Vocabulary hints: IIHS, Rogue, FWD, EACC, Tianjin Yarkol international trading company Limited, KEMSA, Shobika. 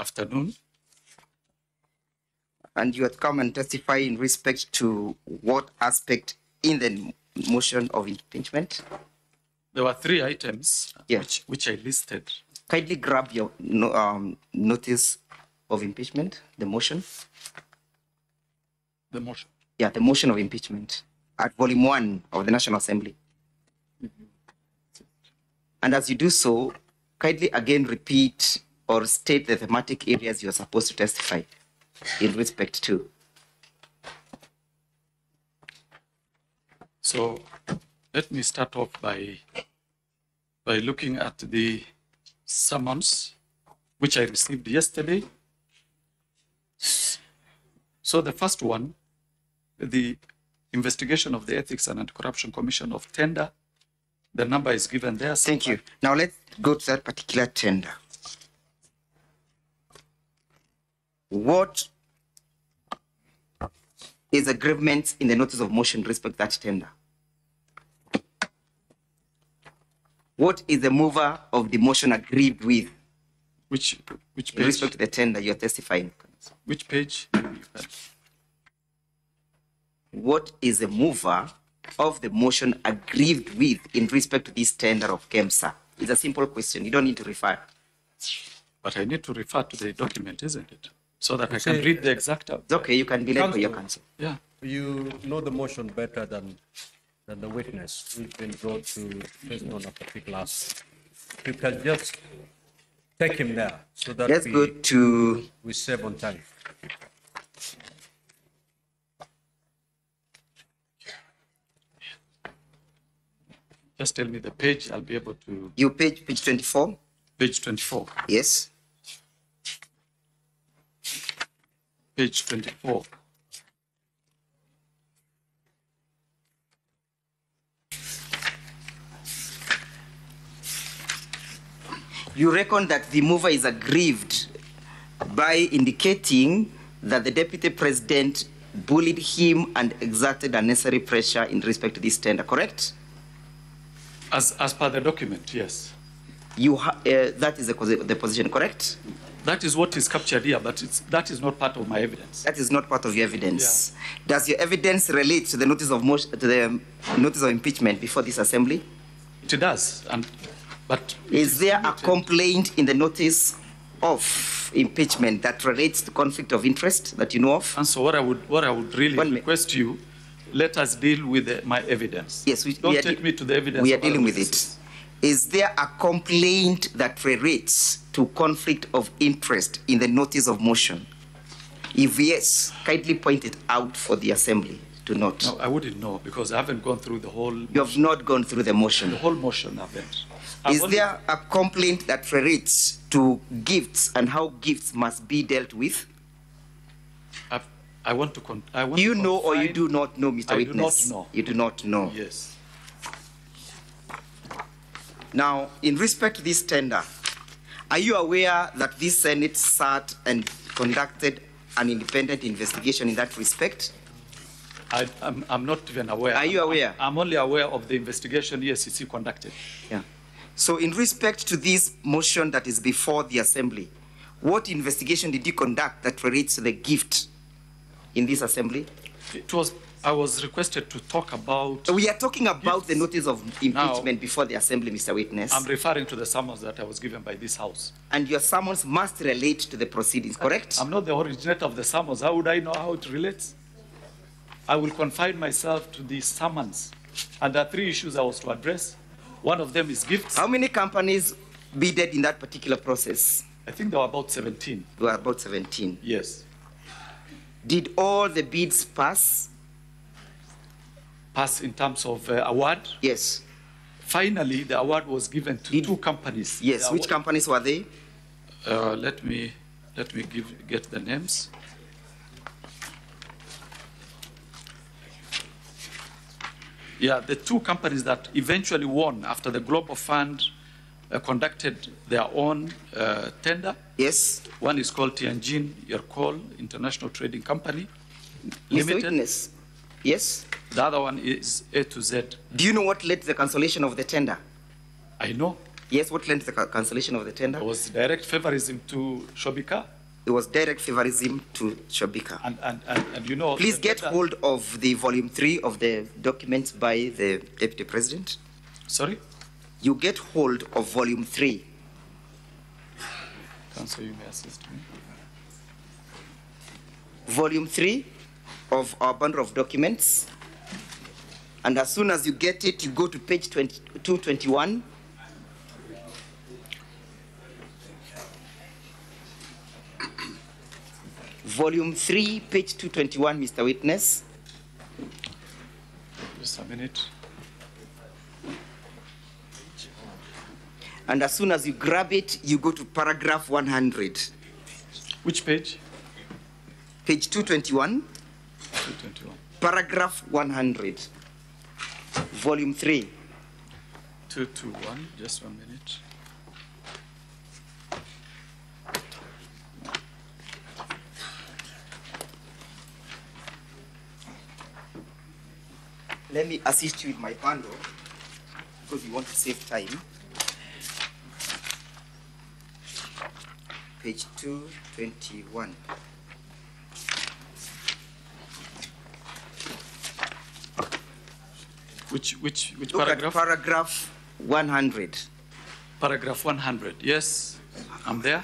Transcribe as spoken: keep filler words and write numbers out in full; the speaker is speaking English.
afternoon, and you had come and testify in respect to what aspect in the motion of impeachment? There were three items, yeah, which, which I listed. Kindly grab your no, um, notice of impeachment, the motion. The motion? Yeah, the motion of impeachment at volume one of the National Assembly. Mm-hmm. And as you do so, kindly again repeat or state the thematic areas you are supposed to testify in respect to. So let me start off by, by looking at the summons which I received yesterday. So the first one, the investigation of the Ethics and Anti-Corruption Commission of tender. The number is given there. Thank you. Now let's go to that particular tender. What is agreement in the notice of motion respect that tender? What is the mover of the motion agreed with? Which which page? In respect to the tender you are testifying. Which page? What is the mover of the motion agreed with in respect to this tender of KEMSA? It's a simple question. You don't need to refer. But I need to refer to the document, isn't it? So that you I can say, read the exact... Out. Okay, you can be led for your counsel. Yeah. You know the motion better than, than the witness who's been brought to based on a particular aspect. You can just take him there so that Let's we, go to... we save on time. Just tell me the page, I'll be able to... You page, page twenty-four? Page twenty-four. Yes. Page twenty-four. You reckon that the mover is aggrieved by indicating that the Deputy President bullied him and exerted unnecessary pressure in respect to this tender, correct? As, as per the document, yes. You ha uh, that is the, the position, correct? That is what is captured here, but it's, that is not part of my evidence. That is not part of your evidence. Yeah. Does your evidence relate to the notice of motion, to the notice of impeachment before this assembly? It does, and, but... Is there a complaint in the notice of impeachment that relates to conflict of interest that you know of? And so what I would, what I would really One request you... Let us deal with the, my evidence. Yes, we, Don't we take me to the evidence. We are dealing with it. Is there a complaint that relates to conflict of interest in the notice of motion? If yes, kindly point it out for the assembly to note. No, I wouldn't know because I haven't gone through the whole... You motion. have not gone through the motion. The whole motion happens. Is only... there a complaint that relates to gifts and how gifts must be dealt with? I want to. Con I want you to know or you do not know, Mister I Witness? I do not know. You do not know. Yes. Now, in respect to this tender, are you aware that this Senate sat and conducted an independent investigation in that respect? I, I'm, I'm not even aware. Are you aware? I'm, I'm only aware of the investigation E A C C conducted. Yeah. So, in respect to this motion that is before the Assembly, what investigation did you conduct that relates to the gift? In this assembly, it was I was requested to talk about. We are talking about gifts. The notice of impeachment now, before the assembly, Mister Witness. I'm referring to the summons that I was given by this house. And your summons must relate to the proceedings, correct? I'm not the originator of the summons. How would I know how it relates? I will confine myself to the summons, and there are three issues I was to address. One of them is gifts. How many companies bidded in that particular process? I think there were about seventeen. There were about seventeen. Yes. Did all the bids pass? Pass in terms of uh, award? Yes. Finally, the award was given to Did, two companies. Yes. The Which award, companies were they? Uh, let me let me give get the names. Yeah, the two companies that eventually won after the Global Fund uh, conducted their own uh, tender. Yes. One is called Tianjin Yarkol International Trading Company Limited. Mister Witness. Yes. The other one is A to Z. Do you know what led to the cancellation of the tender? I know. Yes, what led to the cancellation of the tender? It was direct favouritism to Shobika. It was direct favouritism to Shobika. And, and, and, and you know... Please get letter... hold of the volume three of the documents by the Deputy President. Sorry? You get hold of volume three. Council, you may assist me. Volume three of our bundle of documents. And as soon as you get it, you go to page two twenty-one. Volume three, page two twenty-one, Mister Witness. Just a minute. And as soon as you grab it, you go to paragraph one hundred. Which page? Page two twenty-one. two twenty-one. Paragraph one hundred. Volume three. two twenty-one, just one minute. Let me assist you with my bundle, because we want to save time. Page two twenty-one. Which, which, which Look paragraph? At paragraph one hundred. Paragraph one hundred, yes, I'm there.